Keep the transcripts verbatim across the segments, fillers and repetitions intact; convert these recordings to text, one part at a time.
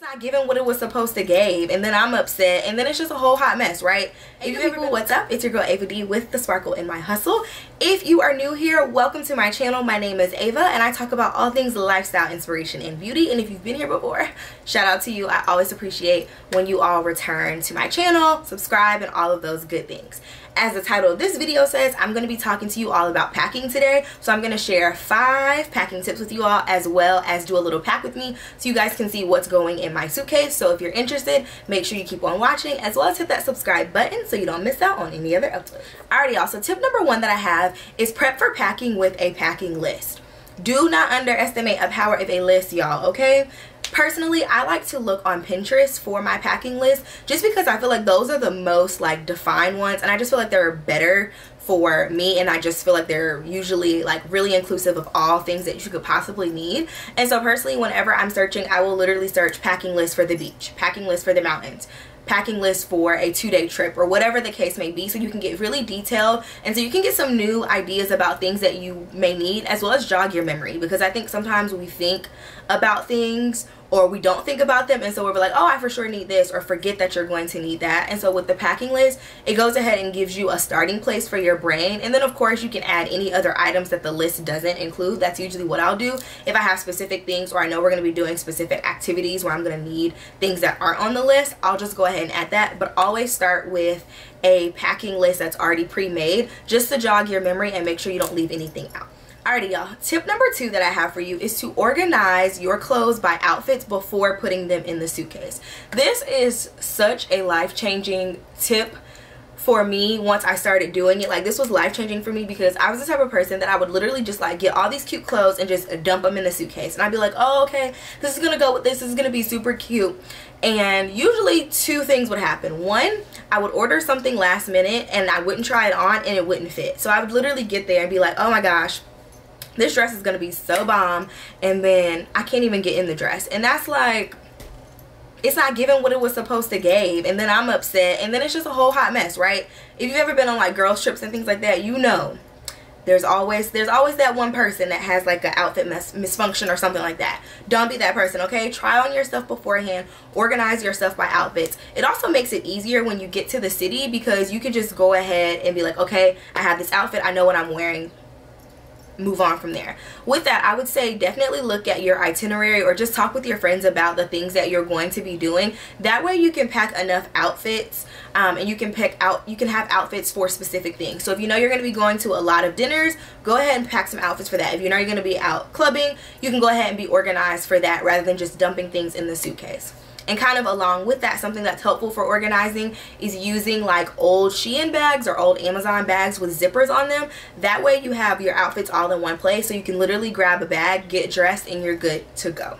It's not giving what it was supposed to give, and then I'm upset, and then it's just a whole hot mess, right? If you people, what's up? It's your girl Ava D with The Sparkle in My Hustle. If you are new here, welcome to my channel. My name is Ava, and I talk about all things lifestyle, inspiration, and beauty. And if you've been here before, shout out to you. I always appreciate when you all return to my channel, subscribe, and all of those good things. As the title of this video says, I'm going to be talking to you all about packing today. So I'm going to share five packing tips with you all, as well as do a little pack with me so you guys can see what's going in my suitcase. So if you're interested, make sure you keep on watching, as well as hit that subscribe button so you don't miss out on any other uploads. Alrighty y'all, so tip number one that I have is prep for packing with a packing list. Do not underestimate the power of a list, y'all, okay? Personally, I like to look on Pinterest for my packing list just because I feel like those are the most like defined ones, and I just feel like they're better for me, and I just feel like they're usually like really inclusive of all things that you could possibly need. And so personally, whenever I'm searching, I will literally search packing list for the beach, packing list for the mountains, packing list for a two-day trip, or whatever the case may be, so you can get really detailed and so you can get some new ideas about things that you may need, as well as jog your memory, because I think sometimes we think about things or we don't think about them, and so we're like, oh, I for sure need this, or forget that you're going to need that. And so with the packing list, it goes ahead and gives you a starting place for your brain, and then of course you can add any other items that the list doesn't include. That's usually what I'll do if I have specific things, or I know we're going to be doing specific activities where I'm going to need things that aren't on the list. I'll just go ahead and add that, but always start with a packing list that's already pre-made, just to jog your memory and make sure you don't leave anything out. Alrighty y'all, tip number two that I have for you is to organize your clothes by outfits before putting them in the suitcase. This is such a life-changing tip for me once I started doing it. Like, this was life-changing for me, because I was the type of person that I would literally just like get all these cute clothes and just dump them in the suitcase, and I'd be like, oh okay, this is gonna go with this, this is gonna be super cute. And usually two things would happen. One, I would order something last minute and I wouldn't try it on and it wouldn't fit, so I would literally get there and be like, oh my gosh, this dress is gonna be so bomb, and then I can't even get in the dress. And that's like, it's not giving what it was supposed to give, and then I'm upset, and then it's just a whole hot mess, right? If you've ever been on like girls trips and things like that, you know there's always there's always that one person that has like an outfit mis misfunction or something like that. Don't be that person, okay? Try on your stuff beforehand, organize yourself by outfits. It also makes it easier when you get to the city, because you can just go ahead and be like, okay, I have this outfit, I know what I'm wearing, move on from there. With that, I would say definitely look at your itinerary, or just talk with your friends about the things that you're going to be doing. That way you can pack enough outfits, um, and you can pick out you can have outfits for specific things. So if you know you're going to be going to a lot of dinners, go ahead and pack some outfits for that. If you know you're going to be out clubbing, you can go ahead and be organized for that, rather than just dumping things in the suitcase. And kind of along with that, something that's helpful for organizing is using like old Shein bags or old Amazon bags with zippers on them. That way you have your outfits all in one place, so you can literally grab a bag, get dressed, and you're good to go.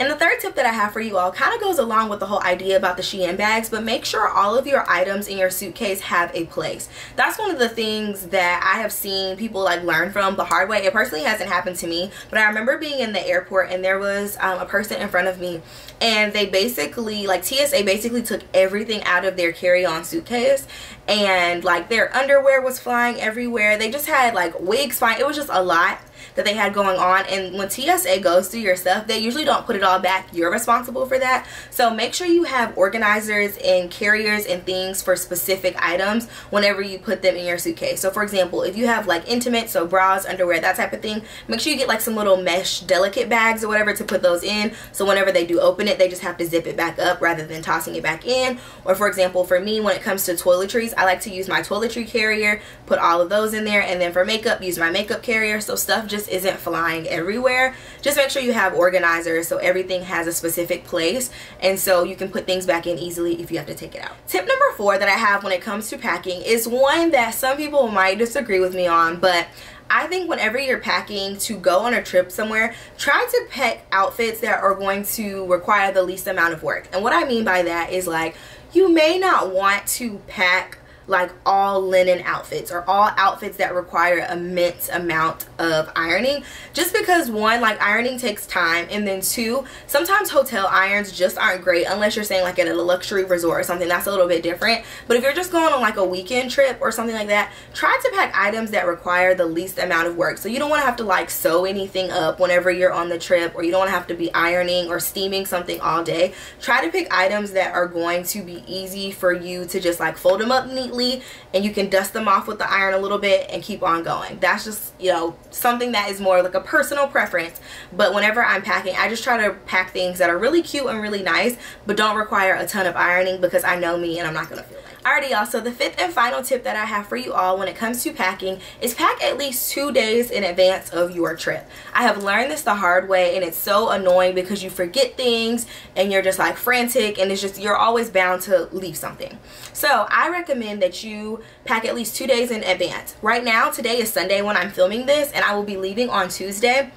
And the third tip that I have for you all kind of goes along with the whole idea about the Shein bags, but make sure all of your items in your suitcase have a place. That's one of the things that I have seen people like learn from the hard way. It personally hasn't happened to me, but I remember being in the airport, and there was um, a person in front of me, and they basically like T S A basically took everything out of their carry-on suitcase, and like their underwear was flying everywhere. They just had like wigs flying. It was just a lot that they had going on, and when T S A goes through your stuff, they usually don't put it all back. You're responsible for that. So make sure you have organizers and carriers and things for specific items whenever you put them in your suitcase. So for example, if you have like intimate, so bras, underwear, that type of thing, make sure you get like some little mesh delicate bags or whatever to put those in, so whenever they do open it, they just have to zip it back up rather than tossing it back in. Or for example, for me, when it comes to toiletries, I like to use my toiletry carrier, put all of those in there, and then for makeup, use my makeup carrier, so stuff just isn't flying everywhere. Just make sure you have organizers so everything has a specific place, and so you can put things back in easily if you have to take it out. Tip number four that I have when it comes to packing is one that some people might disagree with me on, but I think whenever you're packing to go on a trip somewhere, try to pack outfits that are going to require the least amount of work. And what I mean by that is, like, you may not want to pack like all linen outfits or all outfits that require immense amount of ironing, just because one, like ironing takes time, and then two, sometimes hotel irons just aren't great unless you're staying like at a luxury resort or something. That's a little bit different. But if you're just going on like a weekend trip or something like that, try to pack items that require the least amount of work, so you don't want to have to like sew anything up whenever you're on the trip, or you don't want to have to be ironing or steaming something all day. Try to pick items that are going to be easy for you to just like fold them up neatly, and you can dust them off with the iron a little bit and keep on going. That's just, you know, something that is more like a personal preference. But whenever I'm packing, I just try to pack things that are really cute and really nice but don't require a ton of ironing, because I know me and I'm not gonna feel like it. Alrighty y'all, so the fifth and final tip that I have for you all when it comes to packing is pack at least two days in advance of your trip. I have learned this the hard way, and it's so annoying because you forget things and you're just like frantic, and it's just, you're always bound to leave something. So I recommend that you pack at least two days in advance. Right now, today is Sunday when I'm filming this, and I will be leaving on Tuesday.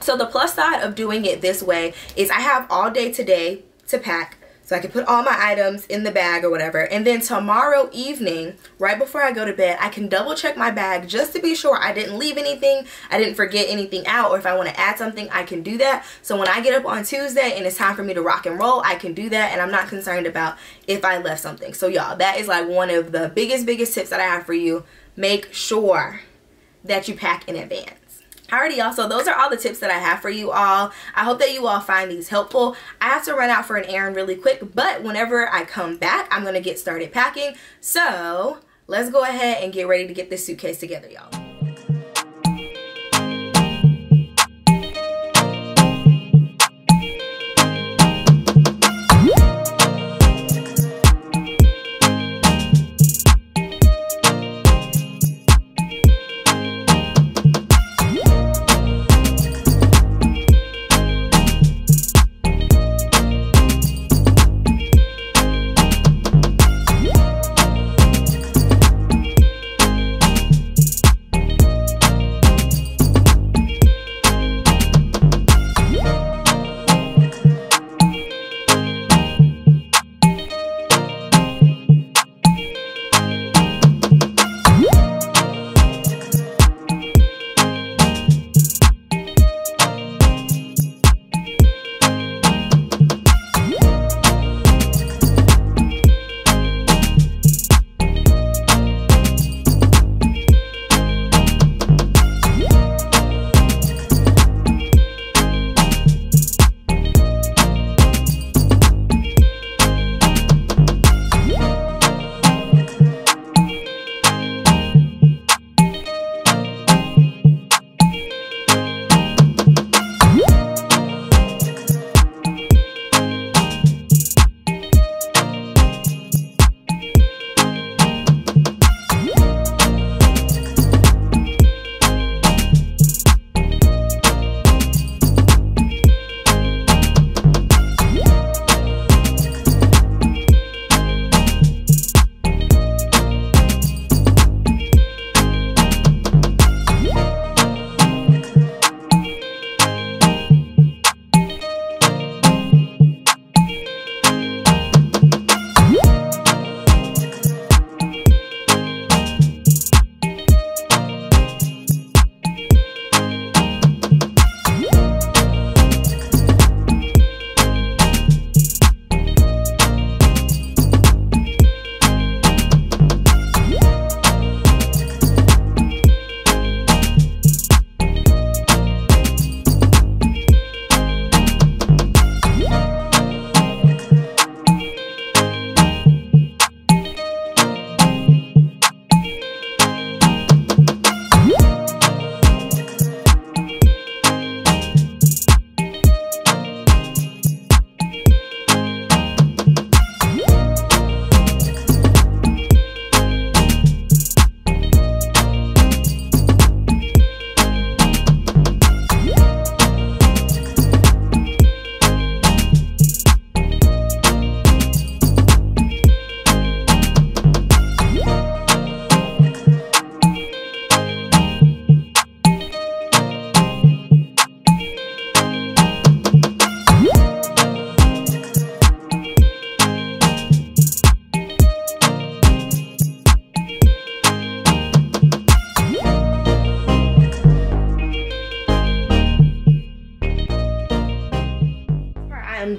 So the plus side of doing it this way is I have all day today to pack, so I can put all my items in the bag or whatever, and then tomorrow evening, right before I go to bed, I can double check my bag just to be sure I didn't leave anything, I didn't forget anything out, or if I want to add something, I can do that. So when I get up on Tuesday and it's time for me to rock and roll, I can do that, and I'm not concerned about if I left something. So y'all, that is like one of the biggest, biggest tips that I have for you. Make sure that you pack in advance. Alrighty y'all, so those are all the tips that I have for you all. I hope that you all find these helpful. I have to run out for an errand really quick, but whenever I come back, I'm gonna get started packing. So let's go ahead and get ready to get this suitcase together, y'all.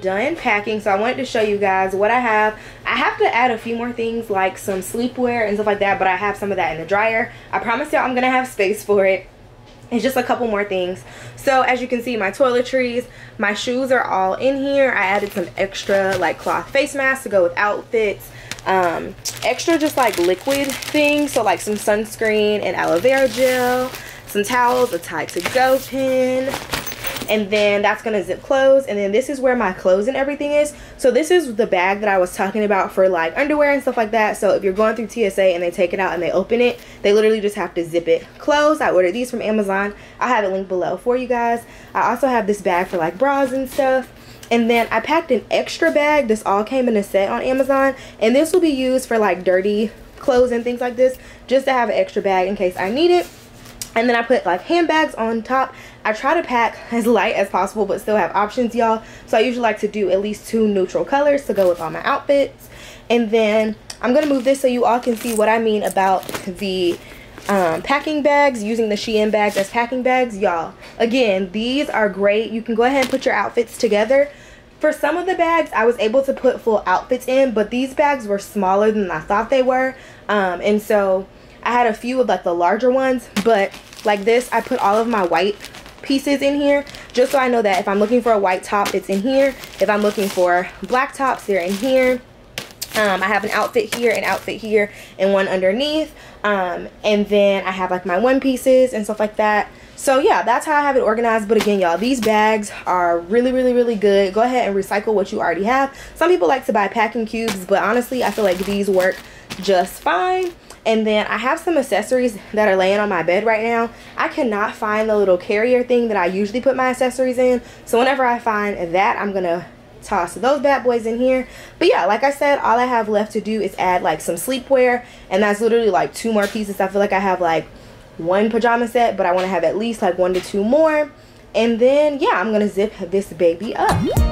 done packing, so I wanted to show you guys what I have. I have to add a few more things like some sleepwear and stuff like that, but I have some of that in the dryer. I promise y'all I'm gonna have space for it. It's just a couple more things. So as you can see, my toiletries, my shoes are all in here. I added some extra like cloth face masks to go with outfits, um extra just like liquid things, so like some sunscreen and aloe vera gel, some towels, a tie to go pin, and then that's gonna zip close. And then this is where my clothes and everything is. So this is the bag that I was talking about for like underwear and stuff like that. So if you're going through T S A and they take it out and they open it, they literally just have to zip it closed. I ordered these from Amazon. I'll have it linked below for you guys. I also have this bag for like bras and stuff. And then I packed an extra bag. This all came in a set on Amazon, and this will be used for like dirty clothes and things like this, just to have an extra bag in case I need it. And then I put like handbags on top. I try to pack as light as possible but still have options, y'all. So I usually like to do at least two neutral colors to go with all my outfits. And then I'm gonna move this so you all can see what I mean about the um packing bags, using the Shein bags as packing bags. Y'all, again, these are great. You can go ahead and put your outfits together. For some of the bags I was able to put full outfits in, but these bags were smaller than I thought they were, um and so I had a few of like the larger ones, but like this I put all of my white pieces in here just so I know that if I'm looking for a white top, it's in here. If I'm looking for black tops, they're in here. Um, I have an outfit here, an outfit here, and one underneath. Um, and then I have like my one pieces and stuff like that. So yeah, that's how I have it organized. But again, y'all, these bags are really, really, really good. Go ahead and recycle what you already have. Some people like to buy packing cubes, but honestly, I feel like these work just fine. And then I have some accessories that are laying on my bed right now. I cannot find the little carrier thing that I usually put my accessories in. So whenever I find that, I'm gonna toss those bad boys in here. But yeah, like I said, all I have left to do is add like some sleepwear, and that's literally like two more pieces. I feel like I have like one pajama set, but I want to have at least like one to two more. And then yeah, I'm gonna zip this baby up.